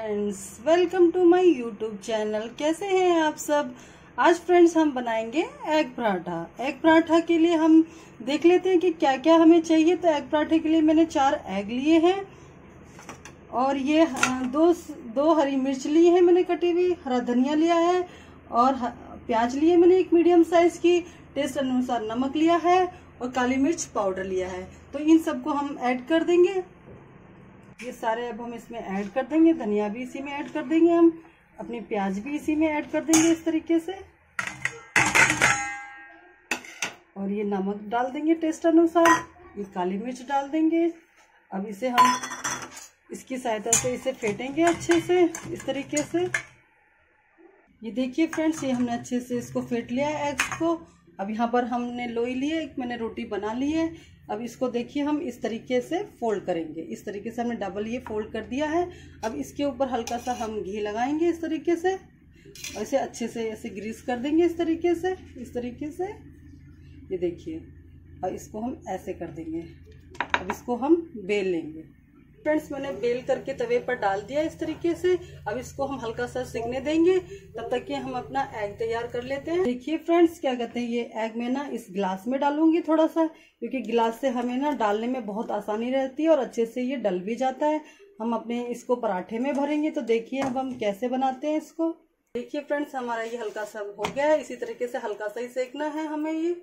Friends welcome to my YouTube channel. कैसे हैं आप सब। आज फ्रेंड्स हम बनाएंगे एग पराठा। एग पराठा के लिए हम देख लेते हैं कि क्या क्या हमें चाहिए। तो एग पराठे के लिए मैंने 4 एग लिए हैं और ये दो हरी मिर्च ली है मैंने, कटी हुई हरा धनिया लिया है और प्याज लिए मैंने एक मीडियम साइज की, टेस्ट अनुसार नमक लिया है और काली मिर्च पाउडर लिया है। तो इन सबको हम ऐड कर देंगे, ये सारे अब हम इसमें ऐड कर देंगे। धनिया भी इसी में ऐड कर देंगे, हम अपनी प्याज भी इसी में ऐड कर देंगे इस तरीके से, और ये नमक डाल देंगे टेस्ट अनुसार, ये काली मिर्च डाल देंगे। अब इसे हम इसकी सहायता से इसे फेंटेंगे अच्छे से इस तरीके से। ये देखिए फ्रेंड्स, ये हमने अच्छे से इसको फेंट लिया है एग्स को। अब यहाँ पर हमने लोई ली है, एक मैंने रोटी बना ली है। अब इसको देखिए हम इस तरीके से फोल्ड करेंगे, इस तरीके से हमने डबल ये फोल्ड कर दिया है। अब इसके ऊपर हल्का सा हम घी लगाएंगे इस तरीके से और इसे अच्छे से ऐसे ग्रीस कर देंगे इस तरीके से, इस तरीके से, ये देखिए। और इसको हम ऐसे कर देंगे। अब इसको हम बेल लेंगे फ्रेंड्स, मैंने बेल करके तवे पर डाल दिया इस तरीके से। अब इसको हम हल्का सा सिकने देंगे, तब तक कि हम अपना एग तैयार कर लेते हैं। देखिए फ्रेंड्स क्या कहते हैं, ये एग मैं ना इस गिलास में डालूंगी थोड़ा सा, क्योंकि गिलास से हमें ना डालने में बहुत आसानी रहती है और अच्छे से ये डल भी जाता है। हम अपने इसको पराठे में भरेंगे। तो देखिए अब हम कैसे बनाते हैं इसको। देखिए फ्रेंड्स, हमारा ये हल्का सा हो गया है, इसी तरीके से हल्का सा ही सेकना है हमें।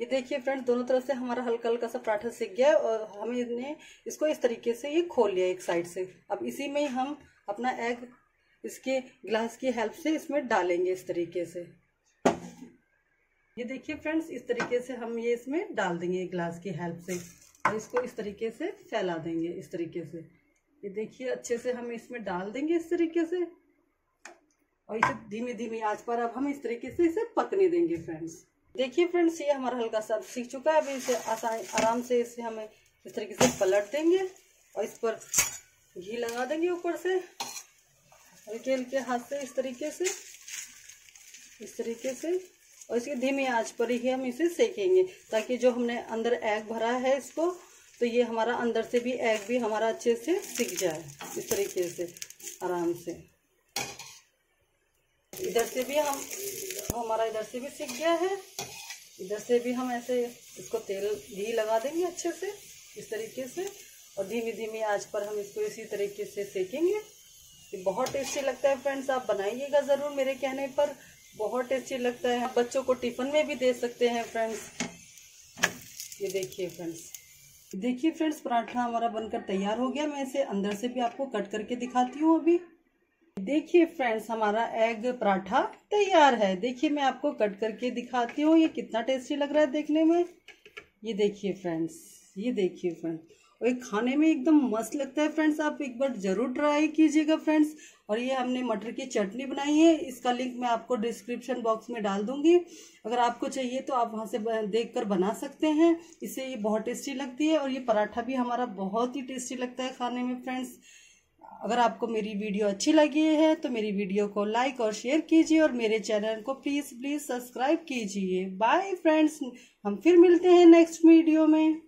ये देखिए फ्रेंड्स, दोनों तरफ से हमारा हल्का हल्का सा पराठा सिक गया है और हमने इसको इस तरीके से ये खोल लिया एक साइड से। अब इसी में हम अपना एग इसके ग्लास की हेल्प से इसमें डालेंगे इस तरीके से। ये देखिए फ्रेंड्स, इस तरीके से हम ये इसमें डाल देंगे ग्लास की हेल्प से और इसको इस तरीके से फैला देंगे इस तरीके से। ये देखिए अच्छे से हम इसमें डाल देंगे इस तरीके से और इसे धीमी धीमी आंच पर अब हम इस तरीके से इसे पकने देंगे फ्रेंड्स। देखिए फ्रेंड्स, ये हमारा हल्का सा सीख चुका है, अभी इसे आराम से इसे हमें इस तरीके से पलट देंगे और इस पर घी लगा देंगे ऊपर से हल्के हल्के हाथ से इस तरीके से, इस तरीके से। और इसकी धीमी आंच पर ही हम इसे सेकेंगे ताकि जो हमने अंदर एग भरा है इसको, तो ये हमारा अंदर से भी एग भी हमारा अच्छे से सीख जाए इस तरीके से आराम से। इधर से भी हम हमारा इधर से भी सीख गया है, इधर से भी हम ऐसे इसको तेल घी लगा देंगे अच्छे से इस तरीके से और धीमी धीमी आंच पर हम इसको इसी तरीके से सेकेंगे। ये बहुत टेस्टी लगता है फ्रेंड्स, आप बनाइएगा ज़रूर मेरे कहने पर, बहुत टेस्टी लगता है। बच्चों को टिफ़िन में भी दे सकते हैं फ्रेंड्स। ये देखिए फ्रेंड्स, देखिए फ्रेंड्स, पराठा हमारा बनकर तैयार हो गया। मैं इसे अंदर से भी आपको कट करके दिखाती हूँ। अभी देखिए फ्रेंड्स, हमारा एग पराठा तैयार है। देखिए मैं आपको कट करके दिखाती हूँ ये कितना टेस्टी लग रहा है देखने में। ये देखिए फ्रेंड्स, ये देखिए फ्रेंड्स, और ये खाने में एकदम मस्त लगता है फ्रेंड्स। आप एक बार ज़रूर ट्राई कीजिएगा फ्रेंड्स। और ये हमने मटर की चटनी बनाई है, इसका लिंक मैं आपको डिस्क्रिप्शन बॉक्स में डाल दूंगी। अगर आपको चाहिए तो आप वहाँ से देख कर बना सकते हैं। इससे ये बहुत टेस्टी लगती है और ये पराठा भी हमारा बहुत ही टेस्टी लगता है खाने में फ्रेंड्स। अगर आपको मेरी वीडियो अच्छी लगी है तो मेरी वीडियो को लाइक और शेयर कीजिए और मेरे चैनल को प्लीज़ सब्सक्राइब कीजिए। बाय फ्रेंड्स, हम फिर मिलते हैं नेक्स्ट वीडियो में।